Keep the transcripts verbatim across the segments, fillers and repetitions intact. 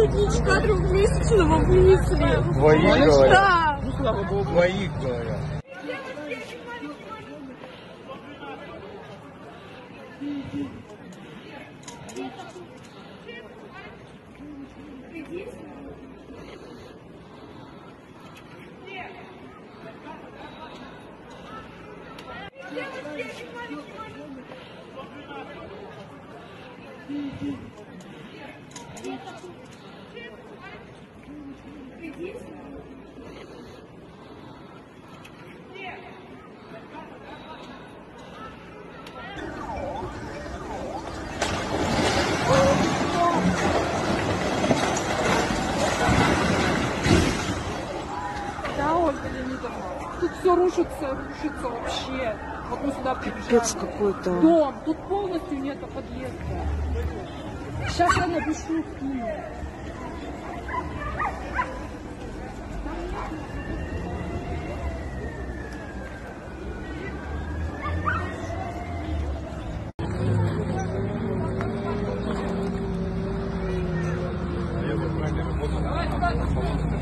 сотрудники кадров выставленного вынесли. Двоих говорят. Да. Ну, слава богу. Двоих говорят. Тут все рушится, рушится вообще. Вот мы сюда приезжаем. Пипец какой-то. Дом, тут полностью нету подъезда. Сейчас я напишу к ним.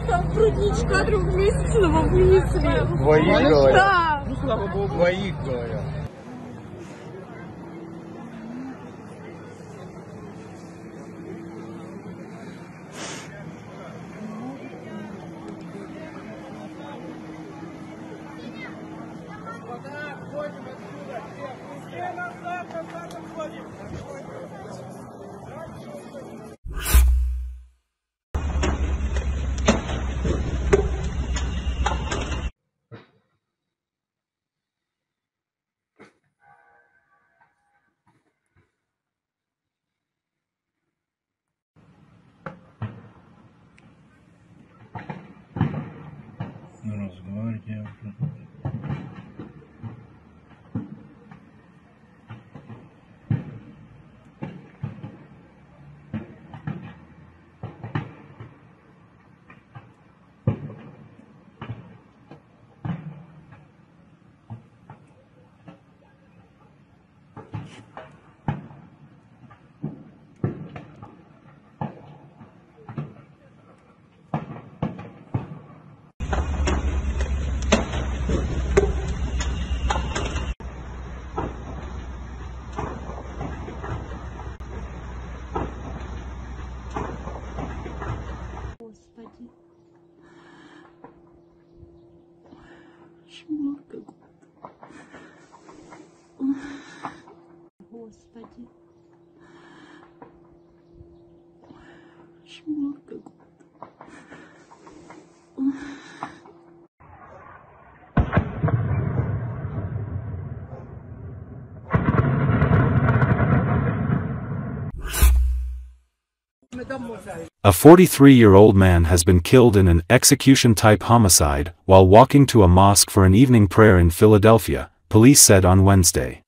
Сотрудники кадров выставленного вынесли. Двоих говорят. Да. Ну, слава богу. Двоих говорят. Господа, входим отсюда. Все назад, назад отходим. Разгвардия. Господи, чмор какой-то. A forty-three-year-old man has been killed in an execution-type homicide while walking to a mosque for an evening prayer in Philadelphia, police said on Wednesday.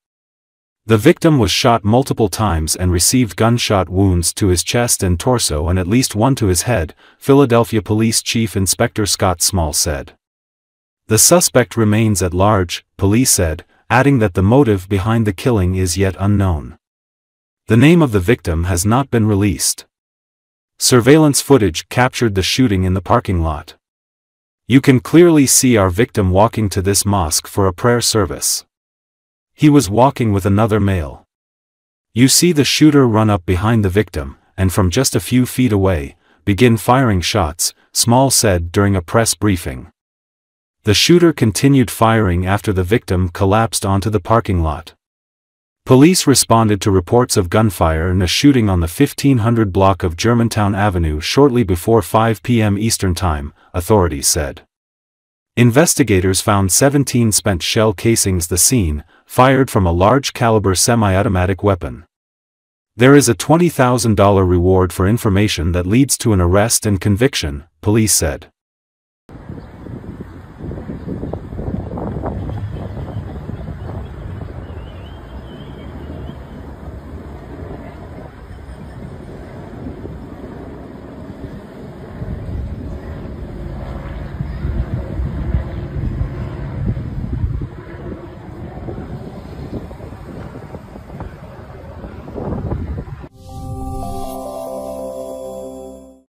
The victim was shot multiple times and received gunshot wounds to his chest and torso and at least one to his head, Philadelphia Police Chief Inspector Scott Small said. The suspect remains at large, police said, adding that the motive behind the killing is yet unknown. The name of the victim has not been released. Surveillance footage captured the shooting in the parking lot. You can clearly see our victim walking to this mosque for a prayer service. He was walking with another male. You see the shooter run up behind the victim, and from just a few feet away, begin firing shots, Small said during a press briefing. The shooter continued firing after the victim collapsed onto the parking lot. Police responded to reports of gunfire and a shooting on the fifteen hundred block of Germantown Avenue shortly before five p m Eastern Time, authorities said. Investigators found seventeen spent shell casings the scene, fired from a large-caliber semi-automatic weapon. There is a twenty thousand dollar reward for information that leads to an arrest and conviction, police said.